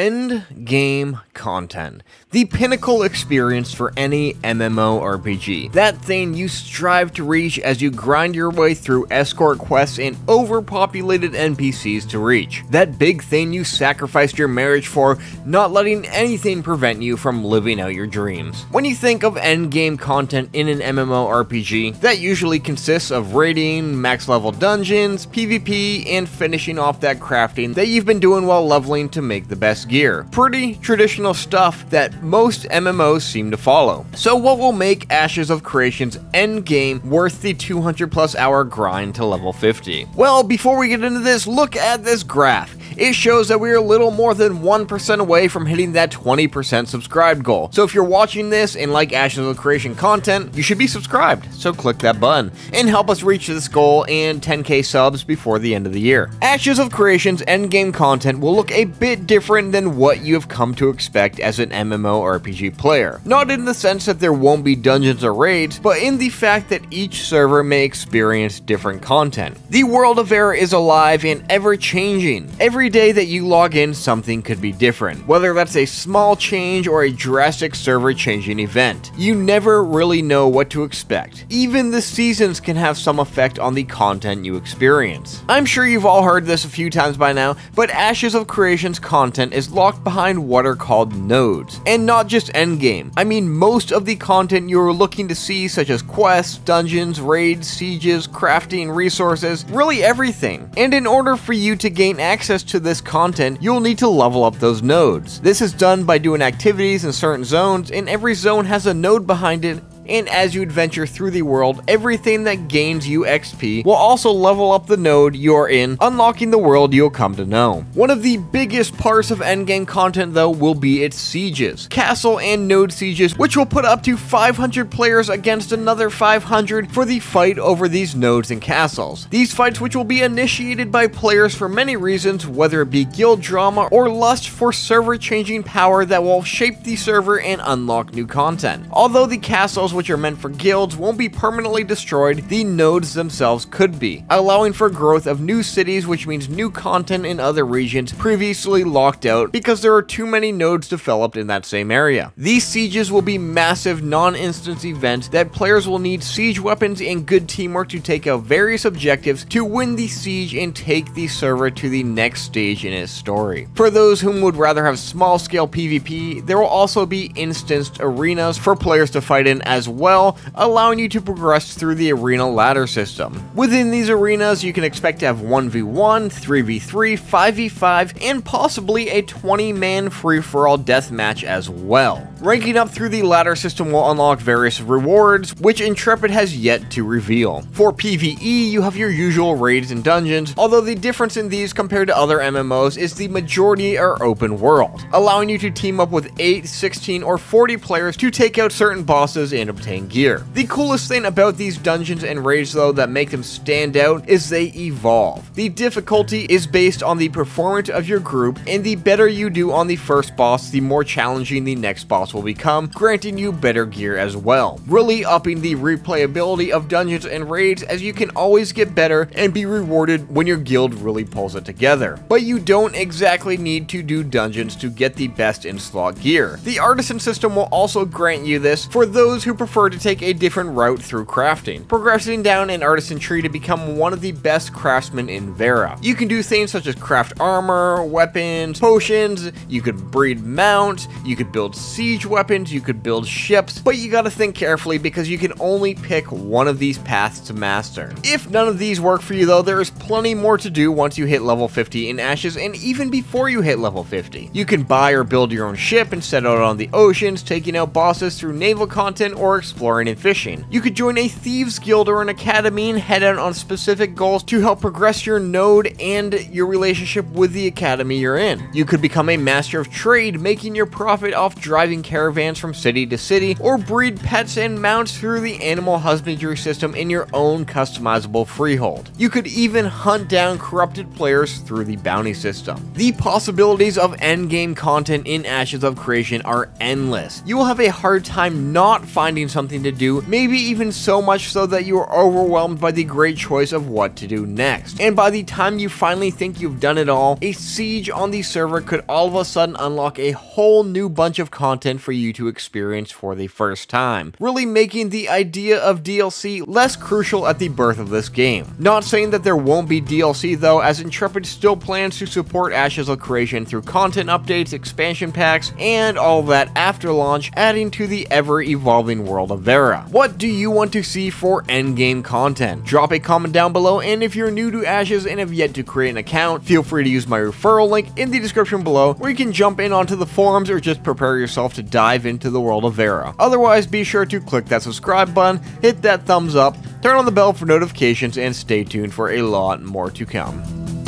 End game content. The pinnacle experience for any MMORPG. That thing you strive to reach as you grind your way through escort quests and overpopulated NPCs to reach. That big thing you sacrificed your marriage for, not letting anything prevent you from living out your dreams. When you think of end game content in an MMORPG, that usually consists of raiding, max level dungeons, PvP, and finishing off that crafting that you've been doing while leveling to make the best gear. Pretty traditional stuff that most MMOs seem to follow. So what will make Ashes of Creation's endgame worth the 200+ hour grind to level 50? Well, before we get into this, look at this graph. It shows that we are a little more than 1% away from hitting that 20% subscribe goal. So if you're watching this and like Ashes of Creation content, you should be subscribed. So click that button and help us reach this goal and 10K subs before the end of the year. Ashes of Creation's endgame content will look a bit different than what you have come to expect as an MMORPG player. Not in the sense that there won't be dungeons or raids, but in the fact that each server may experience different content. The world of Era is alive and ever-changing. Every day that you log in, something could be different, whether that's a small change or a drastic server changing event. You never really know what to expect. Even the seasons can have some effect on the content you experience. I'm sure you've all heard this a few times by now, but Ashes of Creation's content is locked behind what are called nodes, and not just endgame. I mean, most of the content you are looking to see, such as quests, dungeons, raids, sieges, crafting, resources, really everything. And in order for you to gain access to this content, you'll need to level up those nodes. This is done by doing activities in certain zones, and every zone has a node behind it. And as you adventure through the world, everything that gains you XP will also level up the node you're in, unlocking the world you'll come to know. One of the biggest parts of endgame content, though, will be its sieges. Castle and node sieges, which will put up to 500 players against another 500 for the fight over these nodes and castles. These fights, which will be initiated by players for many reasons, whether it be guild drama or lust for server-changing power that will shape the server and unlock new content. Although the castles which are meant for guilds won't be permanently destroyed, the nodes themselves could be, allowing for growth of new cities, which means new content in other regions previously locked out because there are too many nodes developed in that same area. These sieges will be massive non-instance events that players will need siege weapons and good teamwork to take out various objectives to win the siege and take the server to the next stage in its story. For those whom would rather have small-scale PvP, there will also be instanced arenas for players to fight in as well, allowing you to progress through the arena ladder system. Within these arenas, you can expect to have 1v1, 3v3, 5v5, and possibly a 20-man free-for-all deathmatch as well. Ranking up through the ladder system will unlock various rewards, which Intrepid has yet to reveal. For PvE, you have your usual raids and dungeons, although the difference in these compared to other MMOs is the majority are open world, allowing you to team up with 8, 16, or 40 players to take out certain bosses and obtain gear. The coolest thing about these dungeons and raids, though, that make them stand out is they evolve. The difficulty is based on the performance of your group, and the better you do on the first boss, the more challenging the next boss will become, granting you better gear as well, really upping the replayability of dungeons and raids, as you can always get better and be rewarded when your guild really pulls it together. But you don't exactly need to do dungeons to get the best in slot gear. The artisan system will also grant you this for those who prefer to take a different route through crafting, progressing down an artisan tree to become one of the best craftsmen in Vera. You can do things such as craft armor, weapons, potions, you could breed mounts, you could build siege weapons, you could build ships, but you gotta think carefully because you can only pick one of these paths to master. If none of these work for you, though, there is plenty more to do once you hit level 50 in Ashes, and even before you hit level 50. You can buy or build your own ship and set out on the oceans, taking out bosses through naval content or exploring and fishing. You could join a thieves guild or an academy and head out on specific goals to help progress your node and your relationship with the academy you're in. You could become a master of trade, making your profit off driving caravans from city to city, or breed pets and mounts through the animal husbandry system in your own customizable freehold. You could even hunt down corrupted players through the bounty system. The possibilities of endgame content in Ashes of Creation are endless. You will have a hard time not finding something to do, maybe even so much so that you are overwhelmed by the great choice of what to do next. And by the time you finally think you've done it all, a siege on the server could all of a sudden unlock a whole new bunch of content for you to experience for the first time, really making the idea of DLC less crucial at the birth of this game. Not saying that there won't be DLC though, as Intrepid still plans to support Ashes of Creation through content updates, expansion packs, and all that after launch, adding to the ever-evolving world of Vera. What do you want to see for endgame content? Drop a comment down below, and if you're new to Ashes and have yet to create an account, feel free to use my referral link in the description below, where you can jump in onto the forums or just prepare yourself to dive into the world of Vera. Otherwise, be sure to click that subscribe button, hit that thumbs up, turn on the bell for notifications, and stay tuned for a lot more to come.